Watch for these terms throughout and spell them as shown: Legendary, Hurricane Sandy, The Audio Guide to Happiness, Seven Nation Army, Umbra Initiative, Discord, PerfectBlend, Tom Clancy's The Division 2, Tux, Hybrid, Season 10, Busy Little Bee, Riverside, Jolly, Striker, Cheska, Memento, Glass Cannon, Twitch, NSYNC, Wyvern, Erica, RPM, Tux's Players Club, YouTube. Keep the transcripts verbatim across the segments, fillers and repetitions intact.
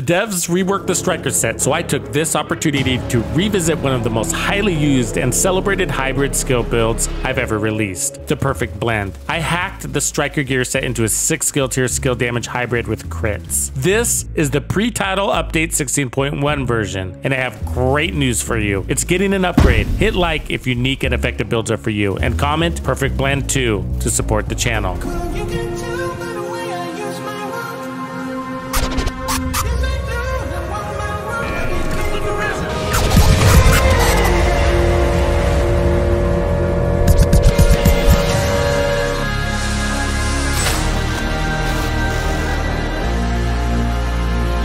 The devs reworked the Striker set, so I took this opportunity to revisit one of the most highly used and celebrated hybrid skill builds I've ever released, the PerfectBlend. I hacked the Striker gear set into a six skill tier skill damage hybrid with crits. This is the pre-title update sixteen point one version, and I have great news for you. It's getting an upgrade. Hit like if unique and effective builds are for you, and comment PerfectBlend two to support the channel.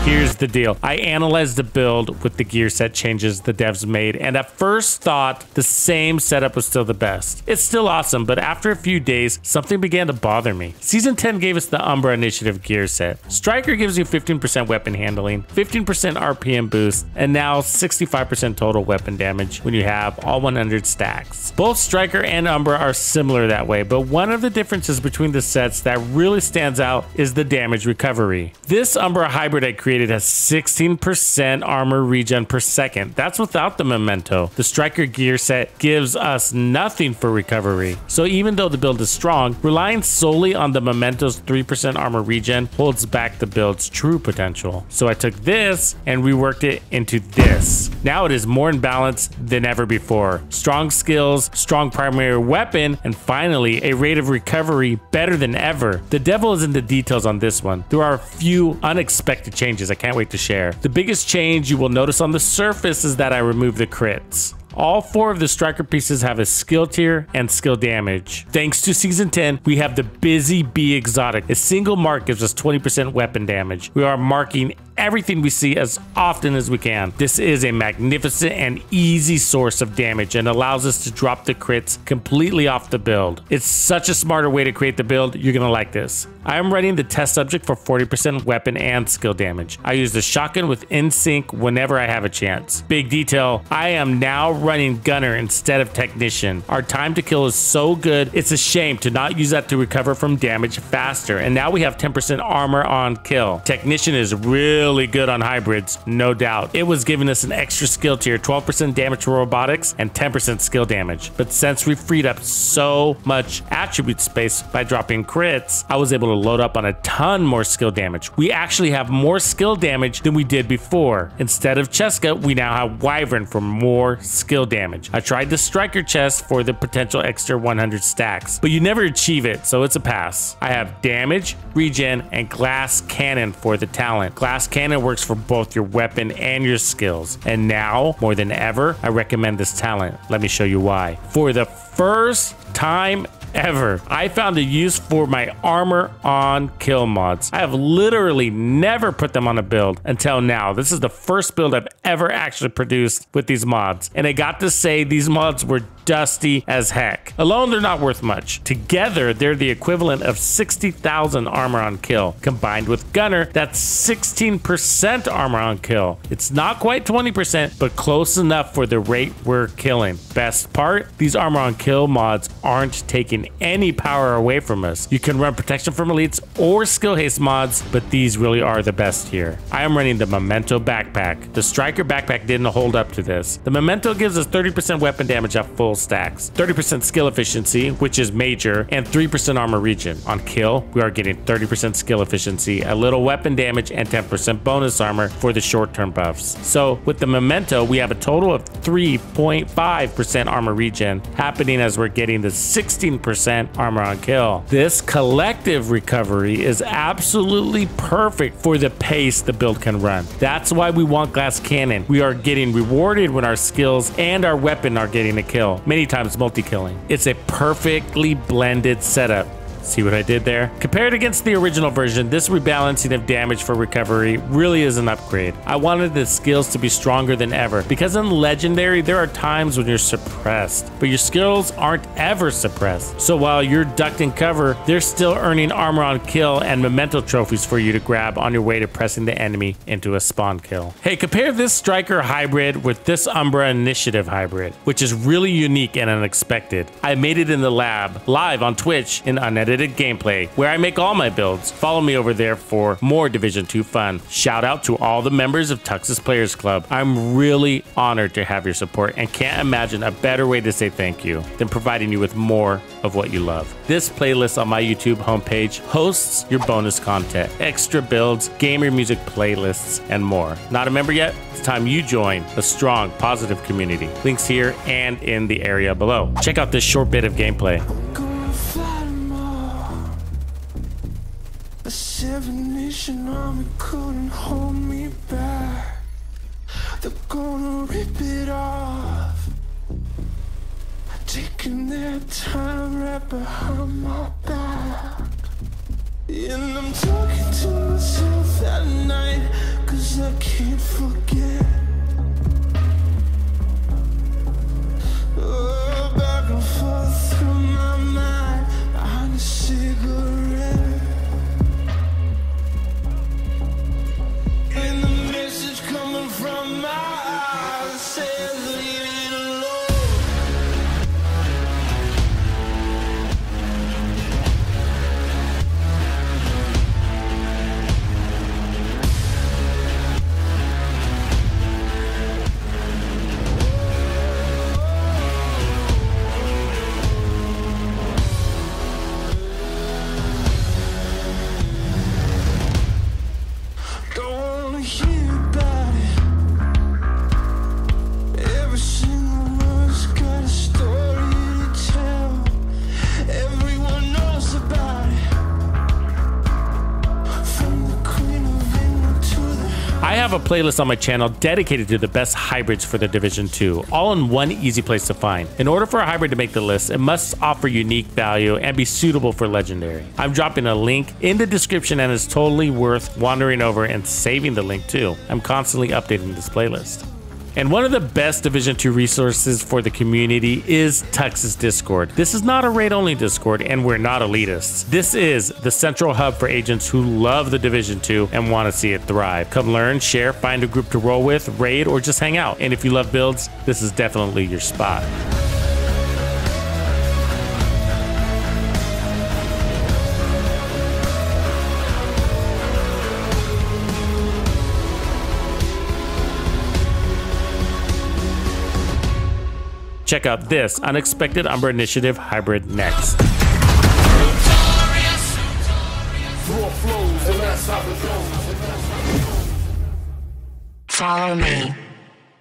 Here's the deal. I analyzed the build with the gear set changes the devs made, and at first thought the same setup was still the best. It's still awesome, but after a few days, something began to bother me. Season ten gave us the Umbra Initiative gear set. Striker gives you fifteen percent weapon handling, fifteen percent R P M boost, and now sixty-five percent total weapon damage when you have all one hundred stacks. Both Striker and Umbra are similar that way, but one of the differences between the sets that really stands out is the damage recovery. This Umbra hybrid I created It has sixteen percent armor regen per second. That's without the memento. The Striker gear set gives us nothing for recovery. So even though the build is strong, relying solely on the memento's three percent armor regen holds back the build's true potential. So I took this and reworked it into this. Now it is more in balance than ever before. Strong skills, strong primary weapon, and finally a rate of recovery better than ever. The devil is in the details on this one. There are a few unexpected changes I can't wait to share. The biggest change you will notice on the surface is that I removed the crits. All four of the Striker pieces have a skill tier and skill damage. Thanks to Season ten, we have the Busy Bee exotic. A single mark gives us twenty percent weapon damage. We are marking everything we see as often as we can. This is a magnificent and easy source of damage and allows us to drop the crits completely off the build. It's such a smarter way to create the build. You're gonna like this. I am running the test subject for forty percent weapon and skill damage. I use the shotgun with N sync whenever I have a chance. Big detail, I am now running gunner instead of technician. Our time to kill is so good, it's a shame to not use that to recover from damage faster. And now we have ten percent armor on kill. Technician is really Really good on hybrids, no doubt. It was giving us an extra skill tier, twelve percent damage to robotics and ten percent skill damage. But since we freed up so much attribute space by dropping crits, I was able to load up on a ton more skill damage. We actually have more skill damage than we did before. Instead of Cheska, we now have Wyvern for more skill damage. I tried the Striker chest for the potential extra one hundred stacks, but you never achieve it, so it's a pass. I have damage, regen, and Glass Cannon for the talent. Glass Cannon works for both your weapon and your skills. And now, more than ever, I recommend this talent. Let me show you why. For the first time ever, I found a use for my armor on kill mods. I have literally never put them on a build until now. This is the first build I've ever actually produced with these mods. And I got to say, these mods were dusty as heck. Alone, they're not worth much. Together, they're the equivalent of sixty thousand armor on kill. Combined with gunner, that's sixteen percent armor on kill. It's not quite twenty percent, but close enough for the rate we're killing. Best part, these armor on kill mods aren't taking any power away from us. You can run protection from elites or skill haste mods, but these really are the best here. I am running the memento backpack. The Striker backpack didn't hold up to this. The memento gives us thirty percent weapon damage at full stacks, thirty percent skill efficiency, which is major, and three percent armor regen. On kill, we are getting thirty percent skill efficiency, a little weapon damage, and ten percent bonus armor for the short-term buffs. So with the memento, we have a total of three point five percent armor regen happening as we're getting the sixteen percent armor on kill. This collective recovery is absolutely perfect for the pace the build can run. That's why we want Glass Cannon. We are getting rewarded when our skills and our weapon are getting a kill, many times multi-killing. It's a perfectly blended setup. See what I did there? Compared against the original version, this rebalancing of damage for recovery really is an upgrade. I wanted the skills to be stronger than ever, because in Legendary, there are times when you're suppressed, but your skills aren't ever suppressed. So while you're ducked in cover, they're still earning armor on kill and memento trophies for you to grab on your way to pressing the enemy into a spawn kill. Hey, compare this Striker hybrid with this Umbra Initiative hybrid, which is really unique and unexpected. I made it in the lab, live on Twitch in unedited edited gameplay where I make all my builds. Follow me over there for more Division two fun. Shout out to all the members of Tux's Players Club. I'm really honored to have your support and can't imagine a better way to say thank you than providing you with more of what you love. This playlist on my YouTube homepage hosts your bonus content, extra builds, gamer music playlists, and more. Not a member yet? It's time you join a strong, positive community. Links here and in the area below. Check out this short bit of gameplay. The Seven Nation Army couldn't hold me back. They're gonna rip it off, taking their time right behind my back. And I'm talking to myself at night, cause I can't forget. Oh, back and forth through my mind, I need a cigarette. And the message coming from my eyes says, leave it alone. A playlist on my channel dedicated to the best hybrids for the Division two, all in one easy place to find. In order for a hybrid to make the list, it must offer unique value and be suitable for Legendary. I'm dropping a link in the description, and it's totally worth wandering over and saving the link too. I'm constantly updating this playlist. And one of the best Division two resources for the community is Tux's Discord. This is not a raid-only Discord, and we're not elitists. This is the central hub for agents who love the Division two and want to see it thrive. Come learn, share, find a group to roll with, raid, or just hang out. And if you love builds, this is definitely your spot. Check out this unexpected Umbra Initiative hybrid next. Follow me.